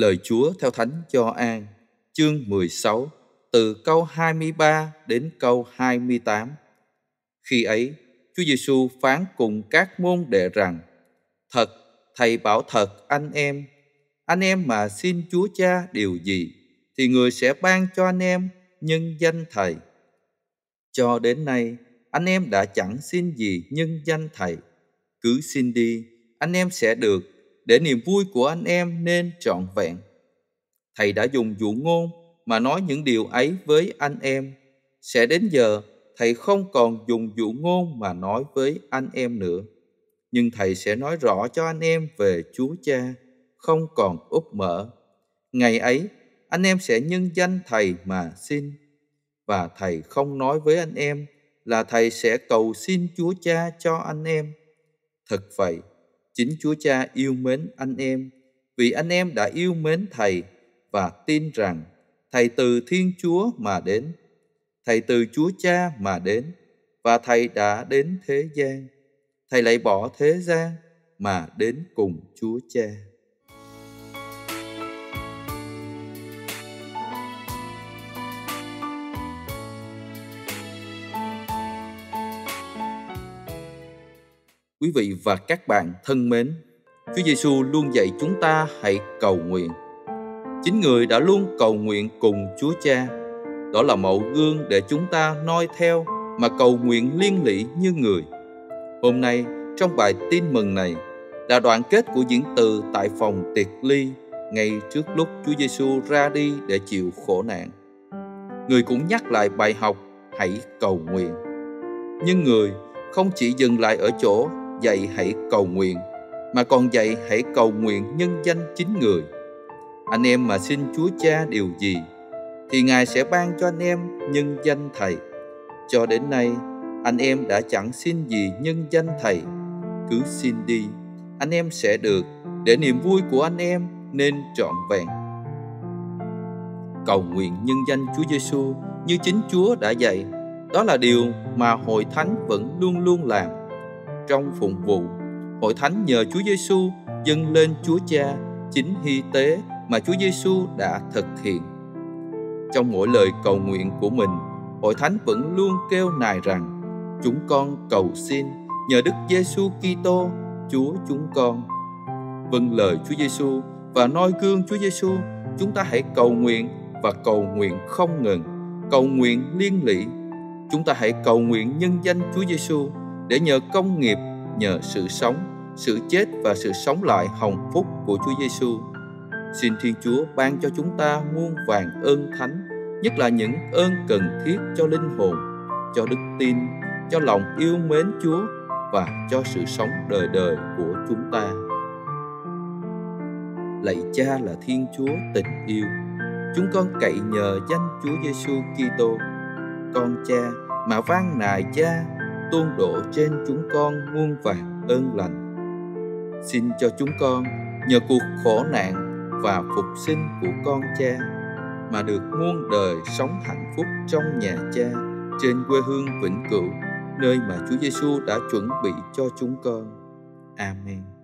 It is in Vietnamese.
Lời Chúa theo Thánh Gioan, chương 16, từ câu 23 đến câu 28. Khi ấy, Chúa Giêsu phán cùng các môn đệ rằng: Thật, Thầy bảo thật anh em mà xin Chúa Cha điều gì, thì Người sẽ ban cho anh em nhân danh Thầy. Cho đến nay, anh em đã chẳng xin gì nhân danh Thầy. Cứ xin đi, anh em sẽ được, để niềm vui của anh em nên trọn vẹn. Thầy đã dùng dụ ngôn mà nói những điều ấy với anh em. Sẽ đến giờ, Thầy không còn dùng dụ ngôn mà nói với anh em nữa. Nhưng Thầy sẽ nói rõ cho anh em về Chúa Cha, không còn úp mở. Ngày ấy, anh em sẽ nhân danh Thầy mà xin. Và Thầy không nói với anh em là Thầy sẽ cầu xin Chúa Cha cho anh em. Thật vậy, chính Chúa Cha yêu mến anh em, vì anh em đã yêu mến Thầy và tin rằng Thầy từ Thiên Chúa mà đến, Thầy từ Chúa Cha mà đến, và Thầy đã đến thế gian. Thầy lại bỏ thế gian mà đến cùng Chúa Cha. Quý vị và các bạn thân mến, Chúa Giêsu luôn dạy chúng ta hãy cầu nguyện. Chính Người đã luôn cầu nguyện cùng Chúa Cha. Đó là mẫu gương để chúng ta noi theo mà cầu nguyện liên lỉ như Người. Hôm nay, trong bài tin mừng này, là đoạn kết của diễn từ tại phòng tiệc ly ngay trước lúc Chúa Giêsu ra đi để chịu khổ nạn. Người cũng nhắc lại bài học hãy cầu nguyện. Nhưng Người không chỉ dừng lại ở chỗ dạy hãy cầu nguyện, mà còn dạy hãy cầu nguyện nhân danh chính Người. Anh em mà xin Chúa Cha điều gì, thì Ngài sẽ ban cho anh em nhân danh Thầy. Cho đến nay, anh em đã chẳng xin gì nhân danh Thầy. Cứ xin đi, anh em sẽ được, để niềm vui của anh em nên trọn vẹn. Cầu nguyện nhân danh Chúa Giêsu như chính Chúa đã dạy, đó là điều mà Hội Thánh vẫn luôn luôn làm. Trong phụng vụ, Hội Thánh nhờ Chúa Giêsu dâng lên Chúa Cha chính hy tế mà Chúa Giêsu đã thực hiện. Trong mỗi lời cầu nguyện của mình, Hội Thánh vẫn luôn kêu nài rằng: Chúng con cầu xin nhờ Đức Giêsu Kitô, Chúa chúng con. Vâng lời Chúa Giêsu và noi gương Chúa Giêsu, chúng ta hãy cầu nguyện và cầu nguyện không ngừng, cầu nguyện liên lỉ. Chúng ta hãy cầu nguyện nhân danh Chúa Giêsu để nhờ công nghiệp, nhờ sự sống, sự chết và sự sống lại hồng phúc của Chúa Giêsu. Xin Thiên Chúa ban cho chúng ta muôn vàn ơn thánh, nhất là những ơn cần thiết cho linh hồn, cho đức tin, cho lòng yêu mến Chúa và cho sự sống đời đời của chúng ta. Lạy Cha là Thiên Chúa tình yêu, chúng con cậy nhờ danh Chúa Giêsu Kitô, con Cha mà van nài Cha tuôn đổ trên chúng con muôn vàn ơn lành. Xin cho chúng con nhờ cuộc khổ nạn và phục sinh của con Cha mà được muôn đời sống hạnh phúc trong nhà Cha trên quê hương vĩnh cửu, nơi mà Chúa Giêsu đã chuẩn bị cho chúng con. Amen.